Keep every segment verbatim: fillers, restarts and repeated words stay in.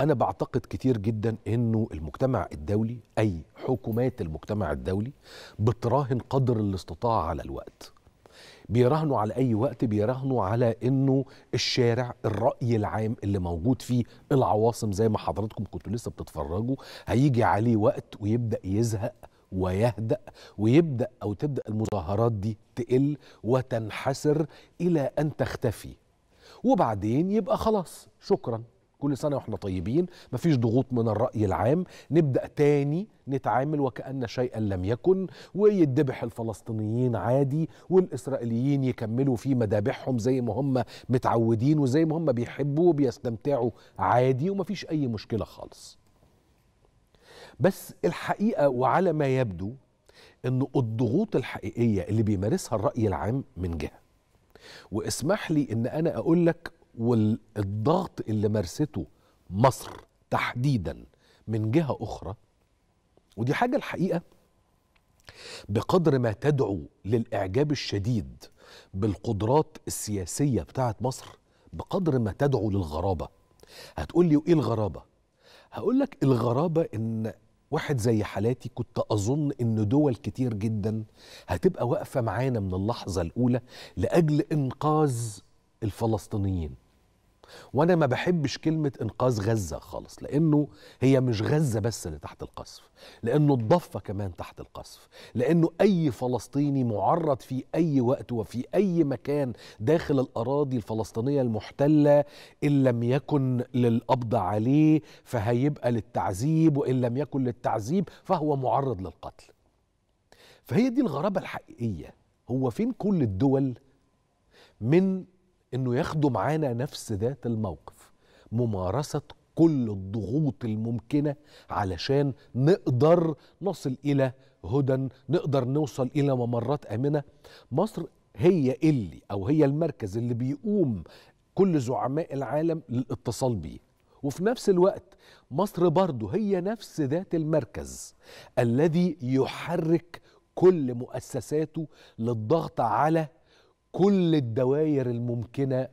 أنا بعتقد كتير جدا أنه المجتمع الدولي أي حكومات المجتمع الدولي بتراهن قدر الاستطاعة على الوقت، بيراهنوا على أي وقت، بيراهنوا على أنه الشارع، الرأي العام اللي موجود فيه العواصم زي ما حضراتكم كنتوا لسه بتتفرجوا، هيجي عليه وقت ويبدأ يزهق ويهدأ، ويبدأ أو تبدأ المظاهرات دي تقل وتنحسر إلى أن تختفي، وبعدين يبقى خلاص شكرا، كل سنة وإحنا طيبين، مفيش ضغوط من الرأي العام، نبدأ تاني نتعامل وكأن شيئا لم يكن، ويدبح الفلسطينيين عادي، والإسرائيليين يكملوا في مذابحهم زي ما هم متعودين وزي ما هم بيحبوا وبيستمتعوا عادي، ومفيش أي مشكلة خالص. بس الحقيقة وعلى ما يبدو أن الضغوط الحقيقية اللي بيمارسها الرأي العام من جهة، واسمح لي أن أنا أقول لك والضغط اللي مارسته مصر تحديدا من جهة أخرى، ودي حاجة الحقيقة بقدر ما تدعو للإعجاب الشديد بالقدرات السياسية بتاعت مصر بقدر ما تدعو للغرابة. هتقول لي وإيه الغرابة؟ هقول لك الغرابة إن واحد زي حالاتي كنت أظن إن دول كتير جدا هتبقى واقفة معانا من اللحظة الأولى لأجل إنقاذ الفلسطينيين، وأنا ما بحبش كلمة إنقاذ غزة خالص، لأنه هي مش غزة بس اللي تحت القصف، لأنه الضفة كمان تحت القصف، لأنه أي فلسطيني معرض في أي وقت وفي أي مكان داخل الأراضي الفلسطينية المحتلة، إن لم يكن للقبض عليه فهيبقى للتعذيب، وإن لم يكن للتعذيب فهو معرض للقتل. فهي دي الغرابة الحقيقية، هو فين كل الدول من إنه ياخدوا معانا نفس ذات الموقف، ممارسة كل الضغوط الممكنة علشان نقدر نصل إلى هدى، نقدر نوصل إلى ممرات آمنة. مصر هي اللي أو هي المركز اللي بيقوم كل زعماء العالم للاتصال بيه، وفي نفس الوقت مصر برضو هي نفس ذات المركز الذي يحرك كل مؤسساته للضغط على كل الدوائر الممكنة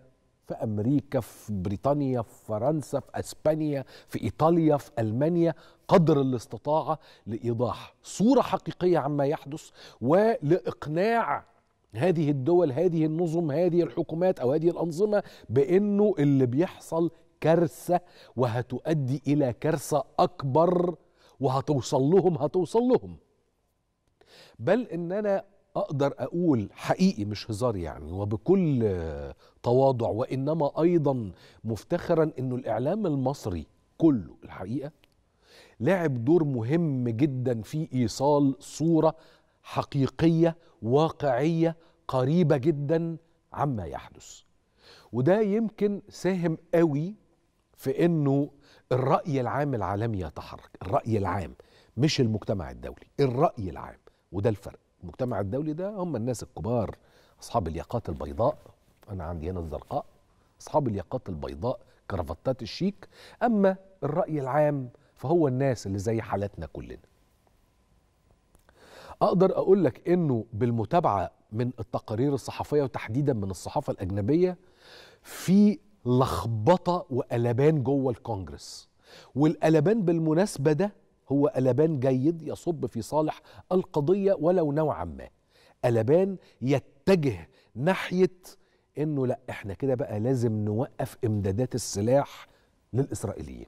في أمريكا، في بريطانيا، في فرنسا، في أسبانيا، في إيطاليا، في ألمانيا، قدر الاستطاعة لإيضاح صورة حقيقية عما يحدث، ولإقناع هذه الدول، هذه النظم، هذه الحكومات أو هذه الأنظمة بأنه اللي بيحصل كارثة وهتؤدي إلى كارثة أكبر، وهتوصل لهم هتوصل لهم بل إن أنا أقدر أقول حقيقي مش هزار يعني وبكل تواضع، وإنما أيضا مفتخرا، إنه الإعلام المصري كله الحقيقة لعب دور مهم جدا في إيصال صورة حقيقية واقعية قريبة جدا عما يحدث، وده يمكن ساهم قوي في إنه الرأي العام العالمي يتحرك. الرأي العام مش المجتمع الدولي، الرأي العام، وده الفرق. المجتمع الدولي ده هم الناس الكبار، أصحاب الياقات البيضاء، أنا عندي هنا الزرقاء، أصحاب الياقات البيضاء، كرافتات الشيك. أما الرأي العام فهو الناس اللي زي حالتنا كلنا. أقدر أقول لك إنه بالمتابعة من التقارير الصحفية وتحديدا من الصحافة الأجنبية في لخبطة وقلبان جوه الكونجرس، والقلبان بالمناسبة ده هو قلبان جيد يصب في صالح القضية ولو نوعا ما، قلبان يتجه ناحية إنه لأ إحنا كده بقى لازم نوقف إمدادات السلاح للإسرائيليين،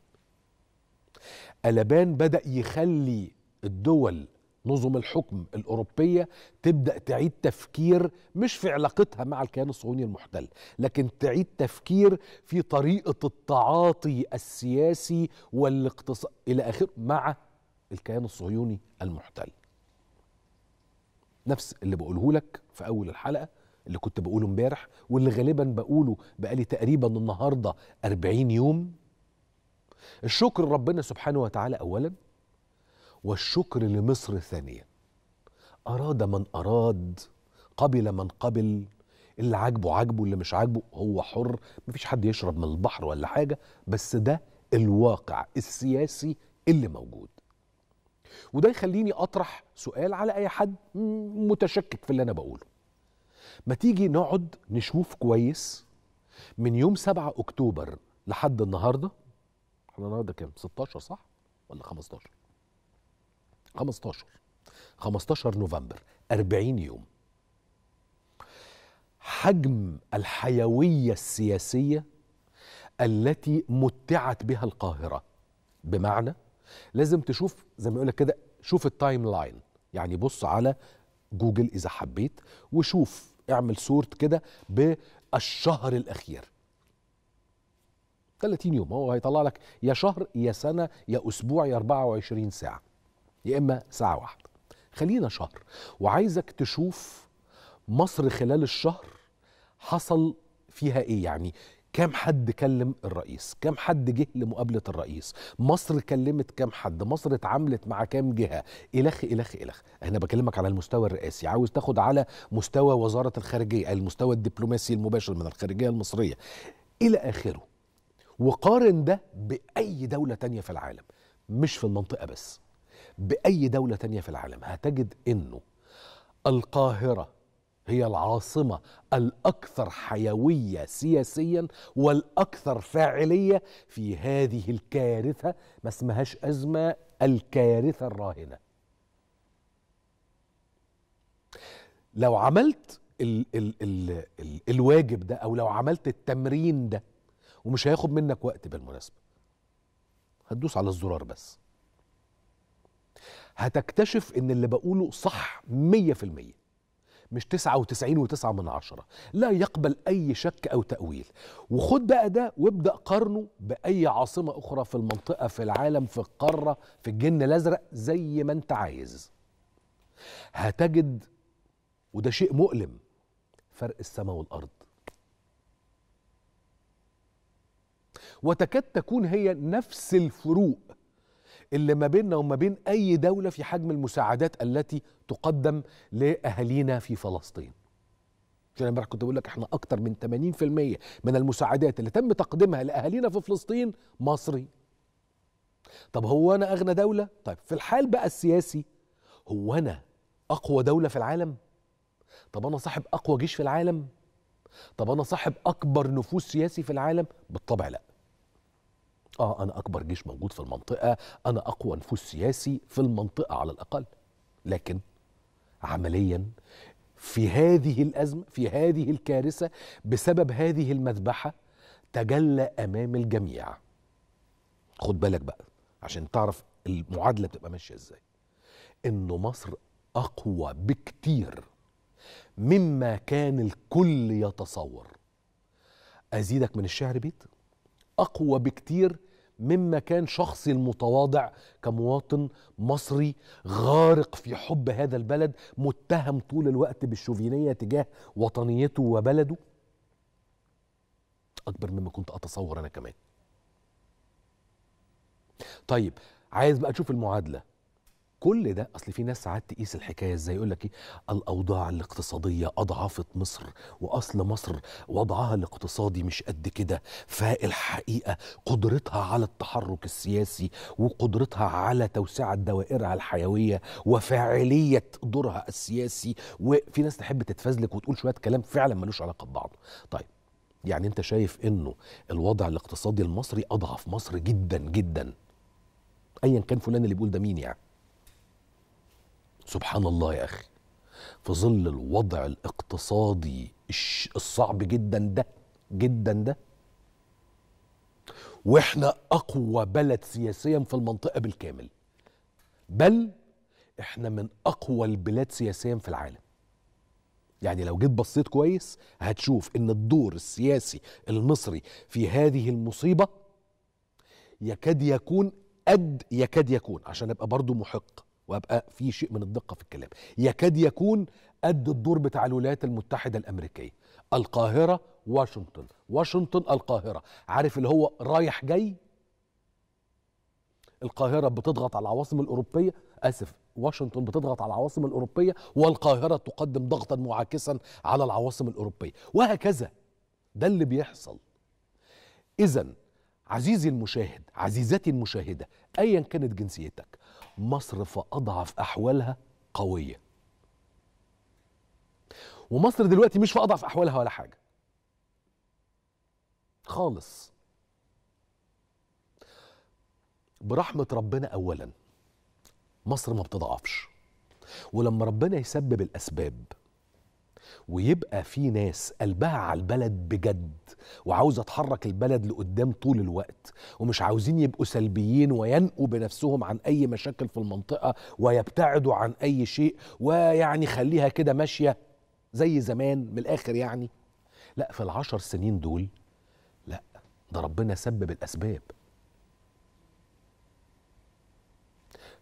قلبان بدأ يخلي الدول نظم الحكم الأوروبية تبدأ تعيد تفكير مش في علاقتها مع الكيان الصهيوني المحتل، لكن تعيد تفكير في طريقة التعاطي السياسي والاقتصادي إلى آخره مع الكيان الصهيوني المحتل. نفس اللي بقوله لك في أول الحلقة، اللي كنت بقوله امبارح، واللي غالبا بقوله بقالي تقريبا النهاردة أربعين يوم. الشكر ربنا سبحانه وتعالى أولا، والشكر لمصر ثانيا. أراد من أراد، قبل من قبل، اللي عاجبه عاجبه، اللي مش عاجبه هو حر، مفيش حد يشرب من البحر ولا حاجة، بس ده الواقع السياسي اللي موجود. وده يخليني أطرح سؤال على أي حد متشكك في اللي أنا بقوله، ما تيجي نقعد نشوف كويس من يوم سبعة أكتوبر لحد النهاردة احنا النهارده كام؟ ستاشر صح؟ ولا خمستاشر؟ خمستاشر خمستاشر نوفمبر، أربعين يوم. حجم الحيوية السياسية التي متعت بها القاهرة، بمعنى لازم تشوف زي ما يقولك كده، شوف التايم لاين، يعني بص على جوجل إذا حبيت وشوف، اعمل سورت كده بالشهر الأخير، ثلاثين يوم، هو هيطلع لك يا شهر يا سنة يا أسبوع يا أربعة وعشرين ساعة يا إما ساعة واحدة. خلينا شهر، وعايزك تشوف مصر خلال الشهر حصل فيها إيه، يعني كام حد كلم الرئيس، كام حد جه لمقابلة الرئيس، مصر كلمت كام حد، مصر اتعاملت مع كام جهة، إلخ إلخ إلخ. أنا بكلمك على المستوى الرئاسي، عاوز تاخد على مستوى وزارة الخارجية، المستوى الدبلوماسي المباشر من الخارجية المصرية إلى آخره، وقارن ده بأي دولة تانية في العالم، مش في المنطقة بس، بأي دولة تانية في العالم، هتجد إنه القاهرة هي العاصمة الأكثر حيوية سياسيا والأكثر فاعلية في هذه الكارثة، ما اسمهاش أزمة، الكارثة الراهنة. لو عملت ال ال ال ال الواجب ده، أو لو عملت التمرين ده، ومش هياخد منك وقت بالمناسبة، هتدوس على الزرار بس، هتكتشف ان اللي بقوله صح مية في المية، مش تسعة وتسعين وتسعة من عشرة، لا يقبل أي شك أو تأويل. وخد بقى ده وابدأ قارنه بأي عاصمة أخرى في المنطقة، في العالم، في القارة، في الجن الأزرق، زي ما أنت عايز، هتجد، وده شيء مؤلم، فرق السماء والأرض، وتكاد تكون هي نفس الفروق اللي ما بيننا وما بين أي دولة في حجم المساعدات التي تقدم لأهالينا في فلسطين. عشان امبارح كنت بقول لك احنا أكتر من ثمانين في المية من المساعدات اللي تم تقديمها لأهالينا في فلسطين مصري. طب هو أنا أغنى دولة؟ طيب في الحال بقى السياسي، هو أنا أقوى دولة في العالم؟ طب أنا صاحب أقوى جيش في العالم؟ طب أنا صاحب أكبر نفوذ سياسي في العالم؟ بالطبع لأ. آه أنا أكبر جيش موجود في المنطقة، أنا أقوى نفوذ سياسي في المنطقة على الأقل، لكن عمليا في هذه الأزمة، في هذه الكارثة، بسبب هذه المذبحة تجلى أمام الجميع. خد بالك بقى عشان تعرف المعادلة بتبقى ماشية إزاي، إنه مصر أقوى بكتير مما كان الكل يتصور. أزيدك من الشعر بيت، أقوى بكتير مما كان شخصي المتواضع كمواطن مصري غارق في حب هذا البلد، متهم طول الوقت بالشوفينية تجاه وطنيته وبلده، أكبر مما كنت أتصور أنا كمان. طيب عايز بقى تشوف المعادلة، كل ده أصل في ناس ساعات تقيس الحكاية إزاي، يقول لك إيه، الأوضاع الاقتصادية أضعفت مصر، وأصل مصر وضعها الاقتصادي مش قد كده، فالحقيقة قدرتها على التحرك السياسي وقدرتها على توسعة دوائرها الحيوية وفاعلية دورها السياسي، وفي ناس تحب تتفزلك وتقول شوية كلام فعلا ملوش علاقة ببعضه. طيب يعني أنت شايف إنه الوضع الاقتصادي المصري أضعف مصر جدا جدا، أيا كان فلان اللي بيقول ده مين يعني. سبحان الله يا أخي، في ظل الوضع الاقتصادي الصعب جدا ده جدا ده، وإحنا أقوى بلد سياسيا في المنطقة بالكامل، بل إحنا من أقوى البلاد سياسيا في العالم. يعني لو جيت بصيت كويس هتشوف إن الدور السياسي المصري في هذه المصيبة يكاد يكون قد يكاد يكون، عشان أبقى برضو محق وابقى في شيء من الدقه في الكلام، يكاد يكون قد الدور بتاع الولايات المتحده الامريكيه، القاهره واشنطن، واشنطن القاهره، عارف اللي هو رايح جاي، القاهره بتضغط على العواصم الاوروبيه، اسف واشنطن بتضغط على العواصم الاوروبيه، والقاهره تقدم ضغطا معاكسا على العواصم الاوروبيه، وهكذا. ده اللي بيحصل. اذا عزيزي المشاهد، عزيزتي المشاهده، ايا كانت جنسيتك، مصر في أضعف أحوالها قوية. ومصر دلوقتي مش في أضعف أحوالها ولا حاجة خالص. برحمة ربنا أولا مصر ما بتضعفش، ولما ربنا يسبب الأسباب ويبقى في ناس قلبها على البلد بجد وعاوزة تحرك البلد لقدام طول الوقت ومش عاوزين يبقوا سلبيين وينقوا بنفسهم عن أي مشاكل في المنطقة ويبتعدوا عن أي شيء ويعني خليها كده ماشية زي زمان من الآخر يعني، لا في العشر سنين دول لا، ده ربنا سبب الأسباب.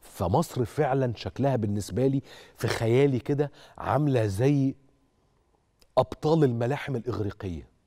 فمصر فعلا شكلها بالنسبة لي في خيالي كده عاملة زي أبطال الملاحم الإغريقية.